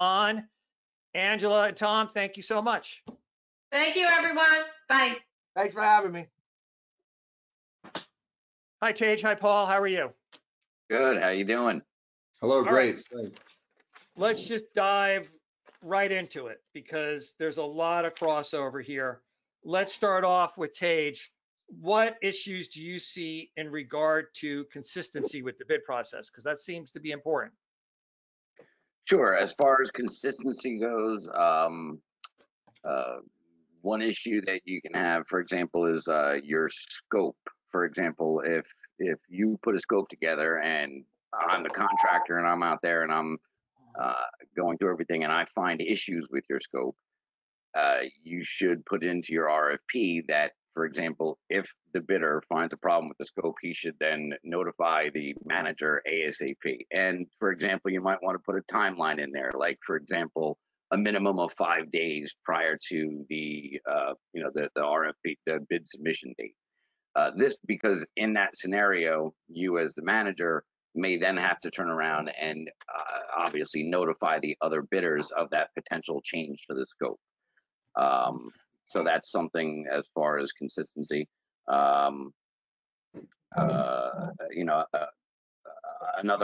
on. Angela and Tom, thank you so much. Thank you, everyone. Bye. Thanks for having me. Hi, Tage. Hi, Paul. How are you? Good. How you doing? Hello, great. Right. Let's just dive right into it because there's a lot of crossover here. Let's start off with Tage. What issues do you see in regard to consistency with the bid process? Because that seems to be important. Sure. As far as consistency goes, one issue that you can have, for example, is your scope. For example, if you put a scope together and I'm the contractor and I'm out there and I'm going through everything and I find issues with your scope, you should put into your RFP that, for example, if the bidder finds a problem with the scope, he should then notify the manager ASAP. And for example, you might want to put a timeline in there, like for example, a minimum of 5 days prior to the the RFP, the bid submission date. This because in that scenario, you as the manager may then have to turn around and obviously notify the other bidders of that potential change to the scope. So that's something as far as consistency. Another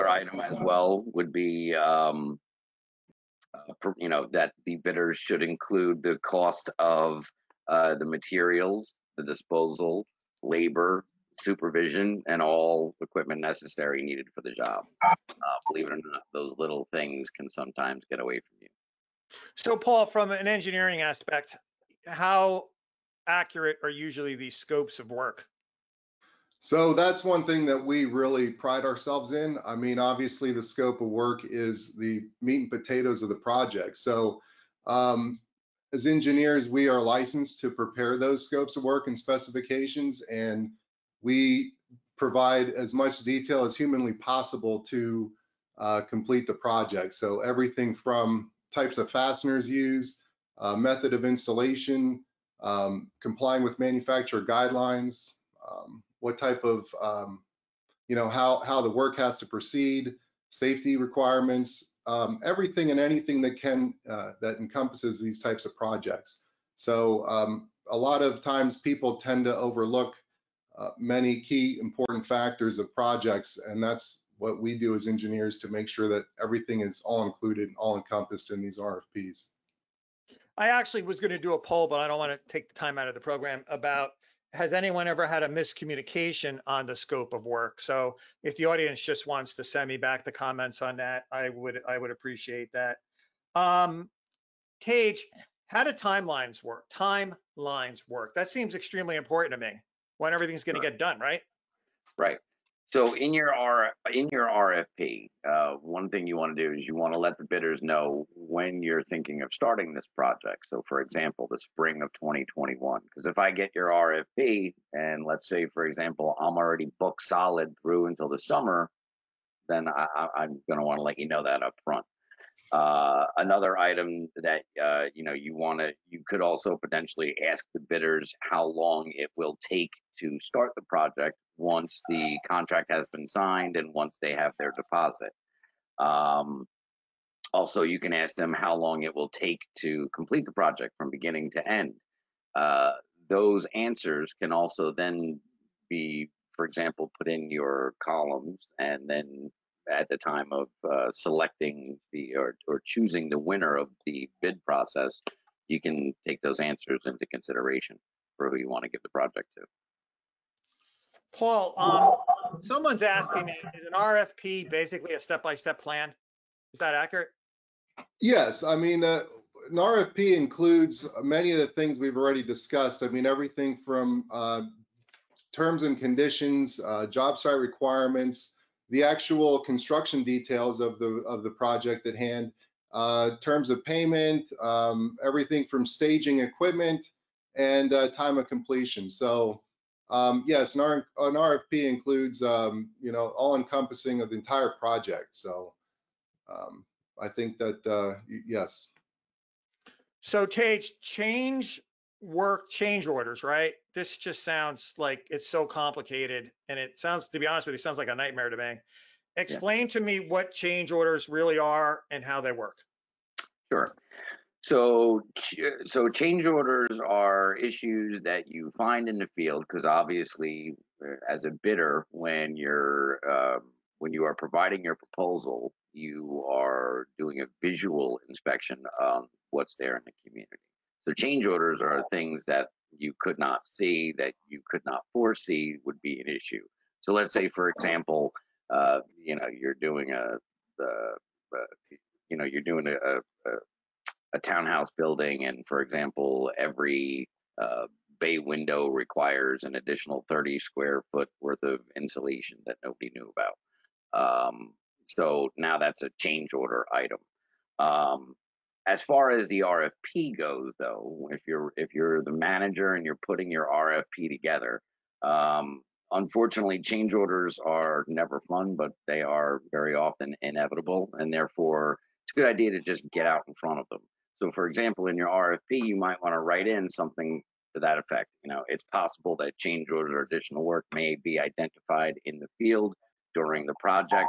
item as well would be, that the bidders should include the cost of the materials, the disposal, labor, supervision, and all equipment necessary needed for the job. Believe it or not, those little things can sometimes get away from you. So, Paul, from an engineering aspect, how accurate are usually these scopes of work? So that's one thing that we really pride ourselves in. I mean, obviously the scope of work is the meat and potatoes of the project. So as engineers, we are licensed to prepare those scopes of work and specifications, and we provide as much detail as humanly possible to complete the project. So everything from types of fasteners used, method of installation, complying with manufacturer guidelines, what type of, how the work has to proceed, safety requirements, everything and anything that can, that encompasses these types of projects. So a lot of times people tend to overlook many key important factors of projects, and that's what we do as engineers to make sure that everything is all included and all encompassed in these RFPs. I actually was going to do a poll, but I don't want to take the time out of the program about, has anyone ever had a miscommunication on the scope of work? So if the audience just wants to send me back the comments on that, I would appreciate that. Tage, how do timelines work? That seems extremely important to me. When everything's going to get done, right? Right. So in your RFP, one thing you want to do is you want to let the bidders know when you're thinking of starting this project. So for example, the spring of 2021, because if I get your RFP and let's say, for example, I'm already booked solid through until the summer, then I'm going to want to let you know that up front. Another item that, you could also potentially ask the bidders how long it will take to start the project once the contract has been signed and once they have their deposit. Also, you can ask them how long it will take to complete the project from beginning to end. Those answers can also then be, for example, put in your columns, and then at the time of selecting or choosing the winner of the bid process, you can take those answers into consideration for who you want to give the project to. Paul, someone's asking me, is an RFP basically a step-by-step plan? Is that accurate? Yes. I mean, an RFP includes many of the things we've already discussed. I mean, everything from terms and conditions, job site requirements, the actual construction details of the project at hand, terms of payment, everything from staging equipment, and time of completion. So yes, an RFP includes, all encompassing of the entire project. So I think that, yes. So Tage, change orders, right? This just sounds like it's so complicated, and it sounds, to be honest with you, sounds like a nightmare to me. Explain to me what change orders really are and how they work. Sure. So change orders are issues that you find in the field, because obviously, as a bidder, when you're when you are providing your proposal, you are doing a visual inspection of what's there in the community. So change orders are things that you could not see, that you could not foresee would be an issue. So let's say, for example, you're doing a townhouse building, and for example, every bay window requires an additional 30 square foot worth of insulation that nobody knew about. So now that's a change order item. As far as the RFP goes, though, if you're the manager and you're putting your RFP together, unfortunately, change orders are never fun, but they are very often inevitable, and therefore it's a good idea to just get out in front of them. So, for example, in your RFP, you might want to write in something to that effect. It's possible that change orders or additional work may be identified in the field during the project.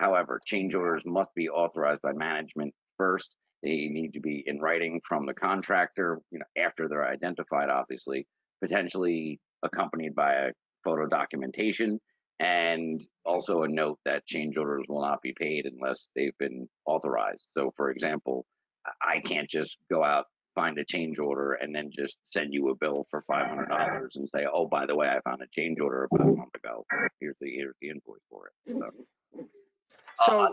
However, change orders must be authorized by management first. They need to be in writing from the contractor, after they're identified, obviously, potentially accompanied by a photo documentation, and also a note that change orders will not be paid unless they've been authorized. So, for example, I can't just go out, find a change order, and then just send you a bill for $500 and say, oh, by the way, I found a change order about a month ago. Here's the invoice for it. So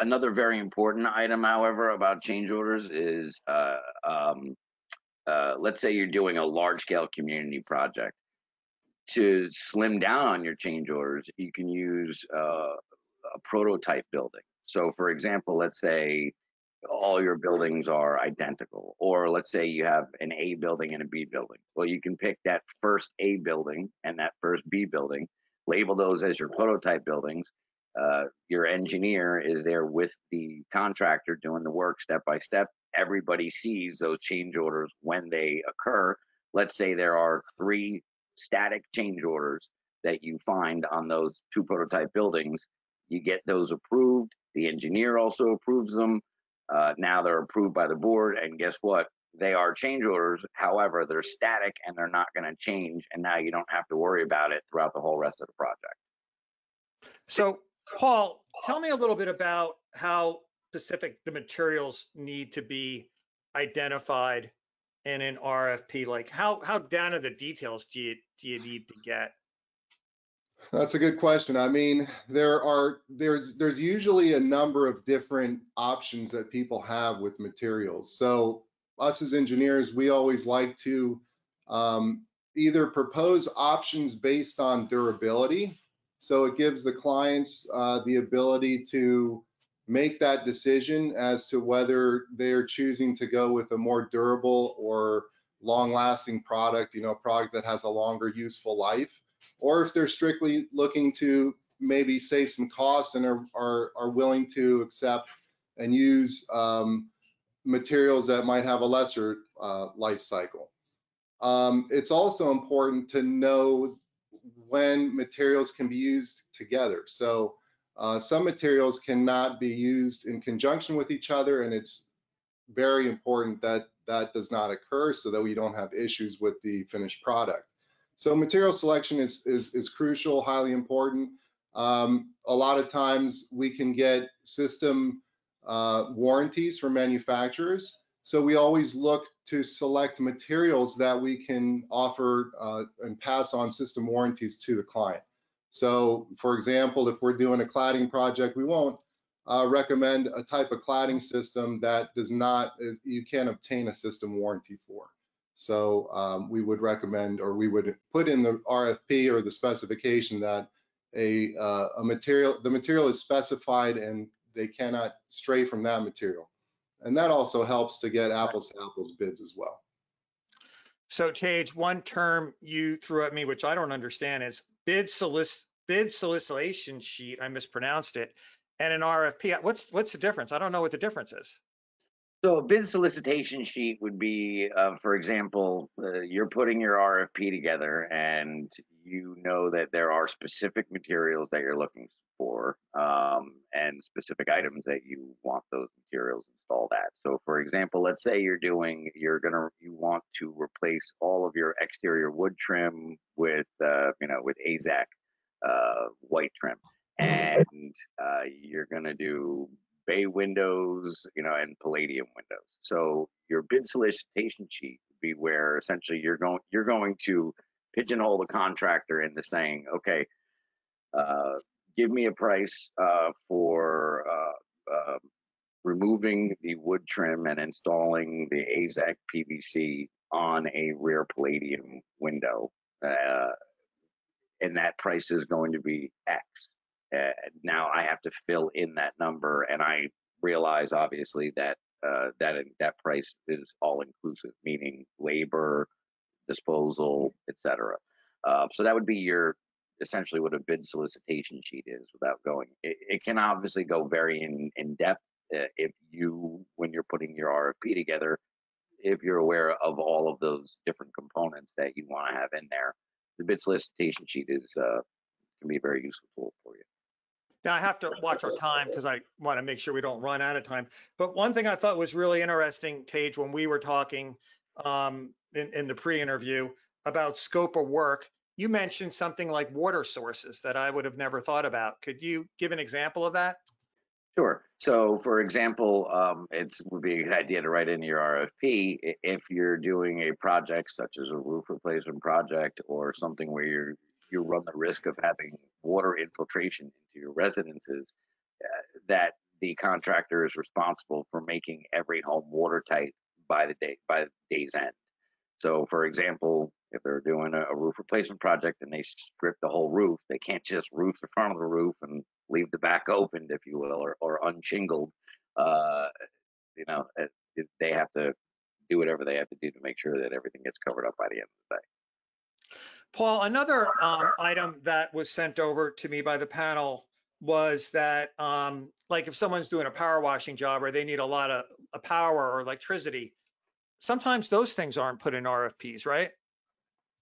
another very important item, however, about change orders is, let's say you're doing a large-scale community project. To slim down on your change orders, you can use a prototype building. So, for example, let's say all your buildings are identical, or let's say you have an A building and a B building. Well, you can pick that first A building and that first B building, label those as your prototype buildings. Your engineer is there with the contractor doing the work step by step. Everybody sees those change orders when they occur. Let's say there are 3 static change orders that you find on those 2 prototype buildings. You get those approved. The engineer also approves them. Now they're approved by the board, and guess what? They are change orders. However, they're static and they're not going to change, and now you don't have to worry about it throughout the whole rest of the project. So, Paul, tell me a little bit about how specific the materials need to be identified in an RFP. Like, how down to the details do you need to get? That's a good question. I mean, there's usually a number of different options that people have with materials. So us as engineers, we always like to either propose options based on durability. So it gives the clients the ability to make that decision as to whether they're choosing to go with a more durable or long-lasting product, a product that has a longer useful life, or if they're strictly looking to maybe save some costs and are willing to accept and use materials that might have a lesser life cycle. It's also important to know when materials can be used together. So some materials cannot be used in conjunction with each other, and it's very important that that does not occur so that we don't have issues with the finished product. So material selection is crucial, highly important. A lot of times we can get system warranties from manufacturers. So we always look to select materials that we can offer and pass on system warranties to the client. So, for example, if we're doing a cladding project, we won't recommend a type of cladding system that you can't obtain a system warranty for. So we would recommend, or we would put in the RFP or the specification that the material is specified and they cannot stray from that material. And that also helps to get apples to apples bids as well. So, Tage, one term you threw at me, which I don't understand, is bid solicitation sheet. I mispronounced it. And an RFP. What's the difference? I don't know what the difference is. So, a bid solicitation sheet would be, for example, you're putting your RFP together, and you know that there are specific materials that you're looking for and specific items that you want those materials installed at. So for example, let's say you want to replace all of your exterior wood trim with Azek white trim, and you're gonna do bay windows, and palladium windows. So your bid solicitation sheet would be where essentially you're going to pigeonhole the contractor into saying, okay, give me a price for removing the wood trim and installing the Azek PVC on a rear palladium window, and that price is going to be X. Now I have to fill in that number, and I realize obviously that that price is all inclusive, meaning labor, disposal, etc. So that would be essentially what a bid solicitation sheet is. Without going, it can obviously go very in depth if you, when you're putting your RFP together, if you're aware of all of those different components that you want to have in there. The bid solicitation sheet is can be a very useful tool for you. Now I have to watch our time because I want to make sure we don't run out of time. But one thing I thought was really interesting, Tage, when we were talking in the pre-interview about scope of work, you mentioned something like water sources that I would have never thought about. Could you give an example of that? Sure. So for example, it would be a good idea to write into your RFP if you're doing a project such as a roof replacement project or something where you run the risk of having water infiltration into your residences, that the contractor is responsible for making every home watertight by the day's end. So for example, if they're doing a roof replacement project and they strip the whole roof, they can't just roof the front of the roof and leave the back opened, if you will, or unshingled. They have to do whatever they have to do to make sure that everything gets covered up by the end of the day. Paul, another item that was sent over to me by the panel was that, like if someone's doing a power washing job or they need a lot of power or electricity, sometimes those things aren't put in RFPs, right?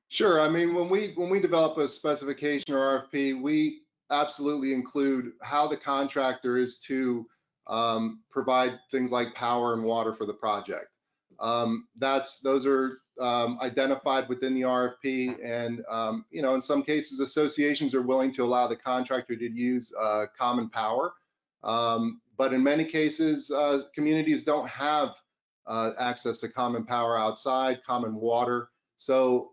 Sure. I mean, when we develop a specification or RFP, we absolutely include how the contractor is to provide things like power and water for the project. Those are identified within the RFP, and in some cases associations are willing to allow the contractor to use common power, but in many cases communities don't have access to common power outside, common water. So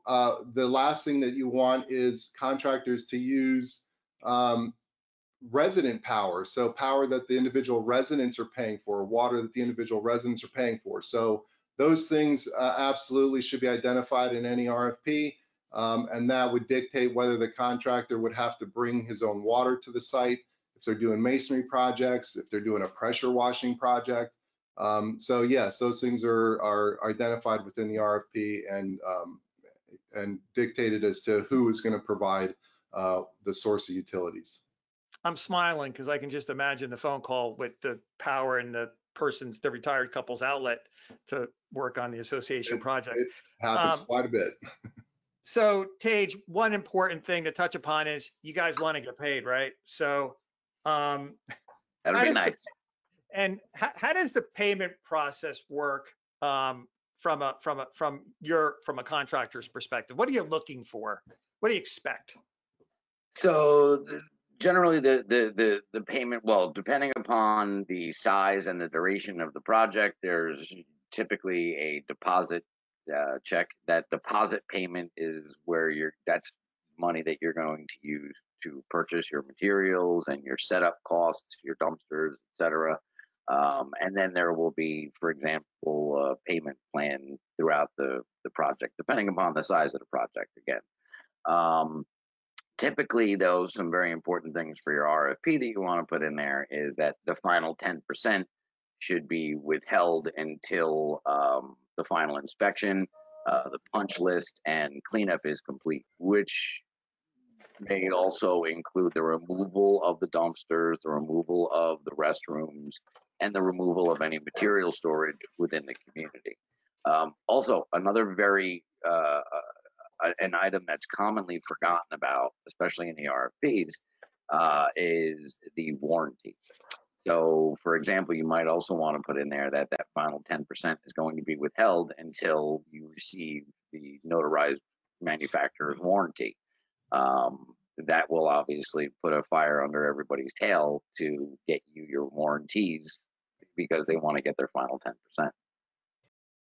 the last thing that you want is contractors to use resident power, so power that the individual residents are paying for, water that the individual residents are paying for. So those things absolutely should be identified in any RFP, and that would dictate whether the contractor would have to bring his own water to the site, if they're doing masonry projects, if they're doing a pressure washing project. So yes, those things are identified within the RFP and dictated as to who is going to provide the source of utilities. I'm smiling because I can just imagine the phone call with the power and the person's, the retired couple's outlet to work on the association project. It happens quite a bit. So Tage, one important thing to touch upon is you guys want to get paid, right? So that'd be nice. How does the payment process work from a contractor's perspective? What are you looking for? What do you expect? So generally, the payment, well, depending upon the size and the duration of the project, there's typically a deposit check. That deposit payment is where that's money that you're going to use to purchase your materials and your setup costs, your dumpsters, etc. And then there will be, for example, a payment plan throughout the project, depending upon the size of the project again. Typically, though, some very important things for your RFP that you want to put in there is that the final 10% should be withheld until the final inspection, the punch list, and cleanup is complete, which may also include the removal of the dumpsters, the removal of the restrooms, and the removal of any material storage within the community. Also, another very an item that's commonly forgotten about, especially in the RFPs, is the warranty. So, for example, you might also want to put in there that that final 10% is going to be withheld until you receive the notarized manufacturer's warranty. That will obviously put a fire under everybody's tail to get you your warranties because they want to get their final 10%.